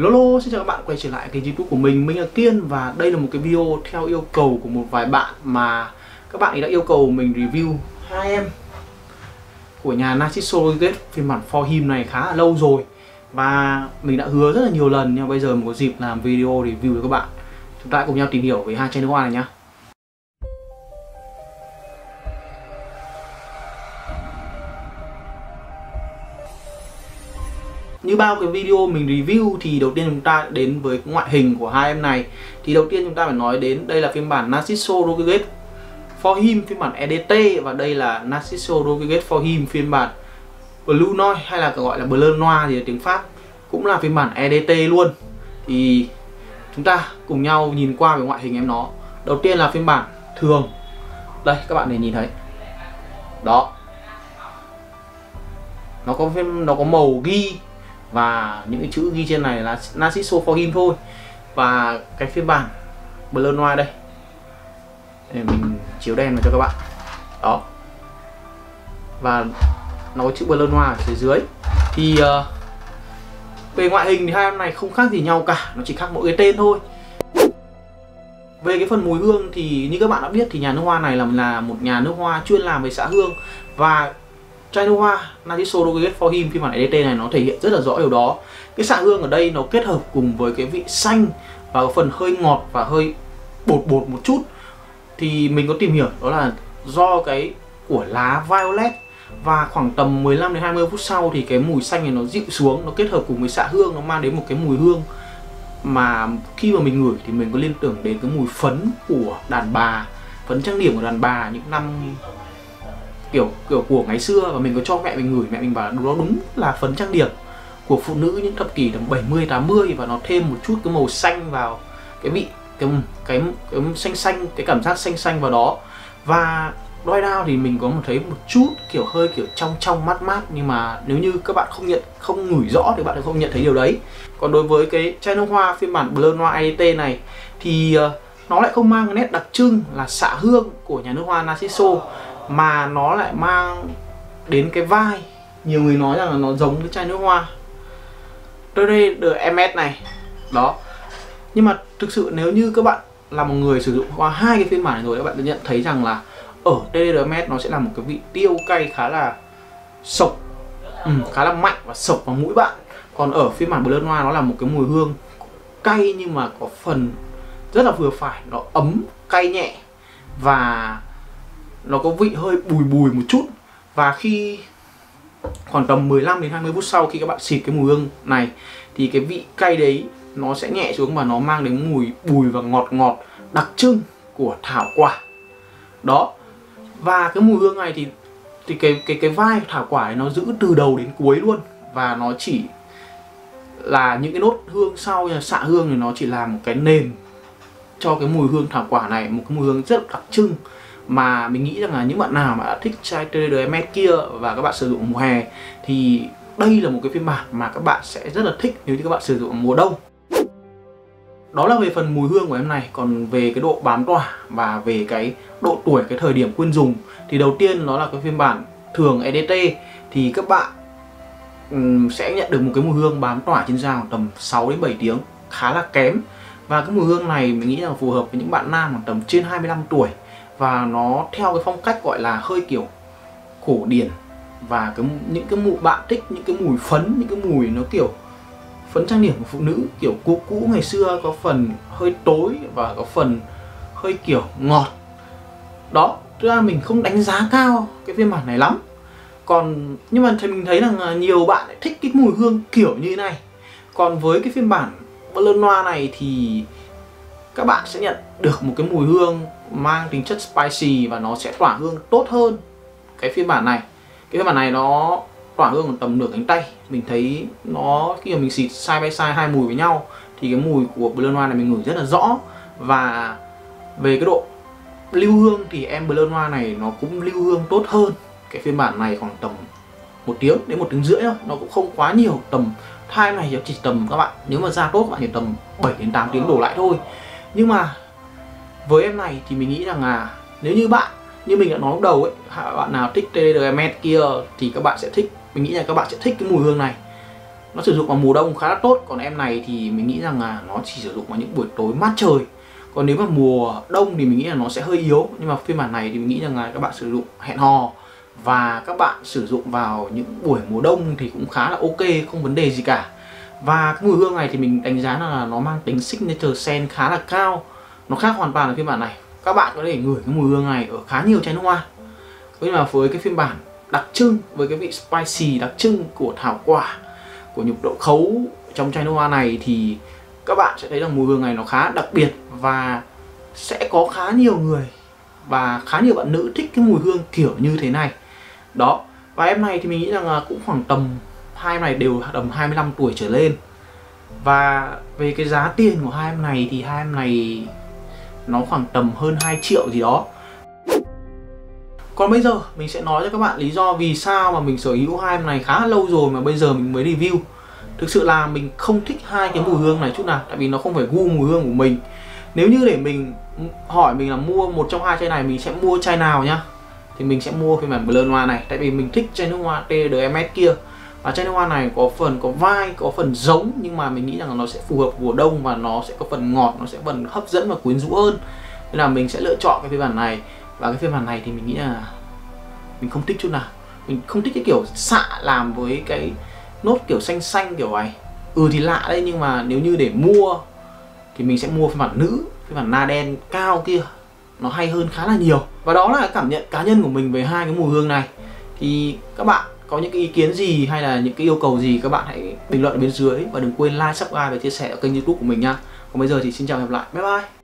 Lolo, xin chào các bạn quay trở lại kênh YouTube của mình là Kiên. Và đây là một cái video theo yêu cầu của một vài bạn mà các bạn ấy đã yêu cầu mình review hai em của nhà Narciso phiên bản For Him này khá là lâu rồi. Và mình đã hứa rất là nhiều lần nhưng bây giờ mình có dịp làm video review cho các bạn. Chúng ta hãy cùng nhau tìm hiểu về hai chai nước hoa này nhé. Như bao cái video mình review thì đầu tiên chúng ta đến với ngoại hình của hai em này. Thì đầu tiên chúng ta phải nói đến đây là phiên bản Narciso Rodriguez For Him phiên bản EDT. Và đây là Narciso Rodriguez For Him phiên bản Bleu Noir, hay là gọi là Bleu Noir thì tiếng Pháp, cũng là phiên bản EDT luôn. Thì chúng ta cùng nhau nhìn qua về ngoại hình em nó. Đầu tiên là phiên bản thường. Đây các bạn để nhìn thấy. Đó. Nó có màu ghi và những cái chữ ghi trên này là Narciso For Him thôi. Và cái phiên bản Bleu Noir đây, để mình chiếu đen vào cho các bạn. Đó. Và nó có chữ Bleu Noir ở phía dưới. Thì về ngoại hình thì hai em này không khác gì nhau cả, nó chỉ khác mỗi cái tên thôi. Về cái phần mùi hương thì như các bạn đã biết thì nhà nước hoa này là một nhà nước hoa chuyên làm về xạ hương. Và chai nước hoa Narciso Rodriguez For Him phiên bản EDT này nó thể hiện rất là rõ điều đó. Cái xạ hương ở đây nó kết hợp cùng với cái vị xanh và cái phần hơi ngọt và hơi bột một chút. Thì mình có tìm hiểu đó là do cái của lá Violet. Và khoảng tầm 15 đến 20 phút sau thì cái mùi xanh này nó dịu xuống, nó kết hợp cùng với xạ hương, nó mang đến một cái mùi hương mà khi mà mình ngửi thì mình có liên tưởng đến cái mùi phấn của đàn bà, phấn trang điểm của đàn bà những năm kiểu của ngày xưa. Và mình có cho mẹ mình ngửi, mẹ mình bảo đó đúng là phấn trang điểm của phụ nữ những thập kỷ tầm 70-80. Và nó thêm một chút cái màu xanh vào, cái vị cái xanh, cái cảm giác xanh vào đó. Và đôi đao thì mình có thấy một chút kiểu hơi kiểu trong mát, nhưng mà nếu như các bạn không ngửi rõ thì bạn sẽ không nhận thấy điều đấy. Còn đối với cái chai nước hoa phiên bản Bleu Noir EDT này thì nó lại không mang cái nét đặc trưng là xạ hương của nhà nước hoa Narciso, mà nó lại mang đến cái vai. Nhiều người nói rằng là nó giống cái chai nước hoa DDD MS này. Đó. Nhưng mà thực sự nếu như các bạn là một người sử dụng qua hai cái phiên bản này rồi, các bạn sẽ nhận thấy rằng là ở DDD MS nó sẽ là một cái vị tiêu cay khá là sộc, khá là mạnh và sộc vào mũi bạn. Còn ở phiên bản Bleu Noir nó là một cái mùi hương cay nhưng mà có phần rất là vừa phải, nó ấm, cay nhẹ và nó có vị hơi bùi một chút. Và khi khoảng tầm 15 đến 20 phút sau khi các bạn xịt cái mùi hương này thì cái vị cay đấy nó sẽ nhẹ xuống và nó mang đến mùi bùi và ngọt đặc trưng của thảo quả. Đó. Và cái mùi hương này thì cái vai thảo quả ấy nó giữ từ đầu đến cuối luôn. Và nó chỉ là những cái nốt hương sau, xạ hương thì nó chỉ là một cái nền cho cái mùi hương thảo quả này, một cái mùi hương rất đặc trưng. Mà mình nghĩ rằng là những bạn nào mà đã thích chai DDMS kia và các bạn sử dụng mùa hè thì đây là một cái phiên bản mà các bạn sẽ rất là thích nếu như các bạn sử dụng mùa đông. Đó là về phần mùi hương của em này. Còn về cái độ bám tỏa và về cái độ tuổi, cái thời điểm khuyên dùng thì đầu tiên nó là cái phiên bản thường EDT thì các bạn sẽ nhận được một cái mùi hương bám tỏa trên da tầm 6 đến 7 tiếng, khá là kém. Và cái mùi hương này mình nghĩ là phù hợp với những bạn nam khoảng tầm trên 25 tuổi. Và nó theo cái phong cách gọi là hơi kiểu cổ điển. Và những cái mùi bạn thích, những cái mùi phấn, những cái mùi nó kiểu phấn trang điểm của phụ nữ kiểu cũ ngày xưa, có phần hơi tối và có phần hơi kiểu ngọt. Đó, tức là mình không đánh giá cao cái phiên bản này lắm. Còn nhưng mà thì mình thấy rằng nhiều bạn lại thích cái mùi hương kiểu như thế này. Còn với cái phiên bản Bleu Noir này thì các bạn sẽ nhận được một cái mùi hương mang tính chất spicy và nó sẽ tỏa hương tốt hơn cái phiên bản này. Cái phiên bản này nó tỏa hương còn tầm nửa cánh tay. Mình thấy nó khi mà mình xịt side by side hai mùi với nhau thì cái mùi của Bleu Noir này mình ngửi rất là rõ. Và về cái độ lưu hương thì em Bleu Noir này nó cũng lưu hương tốt hơn cái phiên bản này, khoảng tầm 1 tiếng đến 1,5 tiếng thôi. Nó cũng không quá nhiều, tầm thai này chỉ tầm các bạn, nếu mà da tốt các bạn chỉ tầm 7 đến 8 tiếng đổ lại thôi. Nhưng mà với em này thì mình nghĩ rằng là nếu như bạn, như mình đã nói lúc đầu ấy, bạn nào thích DDD MS kia thì các bạn sẽ thích, mình nghĩ là các bạn sẽ thích cái mùi hương này. Nó sử dụng vào mùa đông khá là tốt. Còn em này thì mình nghĩ rằng là nó chỉ sử dụng vào những buổi tối mát trời. Còn nếu mà mùa đông thì mình nghĩ là nó sẽ hơi yếu. Nhưng mà phiên bản này thì mình nghĩ rằng là các bạn sử dụng hẹn hò và các bạn sử dụng vào những buổi mùa đông thì cũng khá là ok, không vấn đề gì cả. Và cái mùi hương này thì mình đánh giá là nó mang tính signature scent khá là cao. Nó khác hoàn toàn ở phiên bản này. Các bạn có thể ngửi cái mùi hương này ở khá nhiều chai nước hoa. Nhưng mà với cái phiên bản đặc trưng, với cái vị spicy đặc trưng của thảo quả, của nhục đậu khấu trong chai nước hoa này thì các bạn sẽ thấy rằng mùi hương này nó khá đặc biệt. Và sẽ có khá nhiều người và khá nhiều bạn nữ thích cái mùi hương kiểu như thế này. Đó, và em này thì mình nghĩ rằng là cũng khoảng tầm, hai em này đều tầm 25 tuổi trở lên. Và về cái giá tiền của hai em này thì hai em này nó khoảng tầm hơn 2 triệu gì đó. Còn bây giờ mình sẽ nói cho các bạn lý do vì sao mà mình sở hữu hai em này khá lâu rồi mà bây giờ mình mới review. Thực sự là mình không thích hai cái mùi hương này chút nào, tại vì nó không phải gu mùi hương của mình. Nếu như để mình hỏi mình là mua một trong hai chai này mình sẽ mua chai nào nhá, thì mình sẽ mua phiên bản Bleu Noir này, tại vì mình thích chai nước hoa DDD MS kia. Và chai nước hoa này có phần có vai, có phần giống, nhưng mà mình nghĩ rằng nó sẽ phù hợp mùa đông và nó sẽ có phần ngọt, nó sẽ phần hấp dẫn và quyến rũ hơn. Nên là mình sẽ lựa chọn cái phiên bản này. Và cái phiên bản này thì mình nghĩ là mình không thích chút nào. Mình không thích cái kiểu xạ làm với cái nốt kiểu xanh xanh kiểu này. Ừ thì lạ đấy, nhưng mà nếu như để mua thì mình sẽ mua phiên bản nữ, phiên bản na đen cao kia. Nó hay hơn khá là nhiều. Và đó là cái cảm nhận cá nhân của mình về hai cái mùi hương này. Thì các bạn có những cái ý kiến gì hay là những cái yêu cầu gì, các bạn hãy bình luận ở bên dưới. Và đừng quên like, subscribe và chia sẻ ở kênh YouTube của mình nha. Còn bây giờ thì xin chào và hẹn gặp lại. Bye bye.